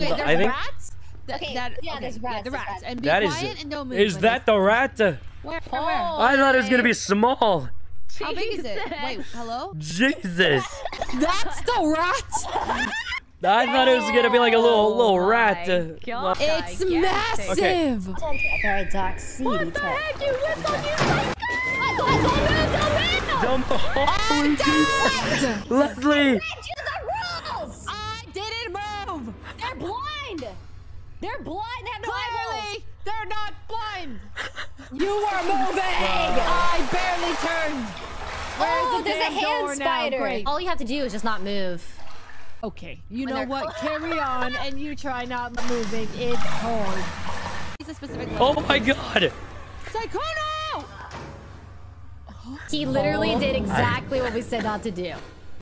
Wait, there's rats? Okay, there's rats. Yeah, the rats. And be quiet and don't move. Is that the rat? Where? Oh, I thought it was going to be small. Jesus. How big is it? Wait, hello? Jesus. That's the rat? I thought it was gonna be like a little rat. God. It's massive. Okay. What the heck, you little Dumbo! Leslie! I didn't move. They're blind. They're blind. They have no eyeballs. They're not blind. You were moving. I barely turned. Oh, there's a hand spider. All you have to do is just not move. Okay, you know what? Carry on, and you try not moving. It's hard. He's a specific one. Oh my God! Psychono! He literally did exactly what we said not to do.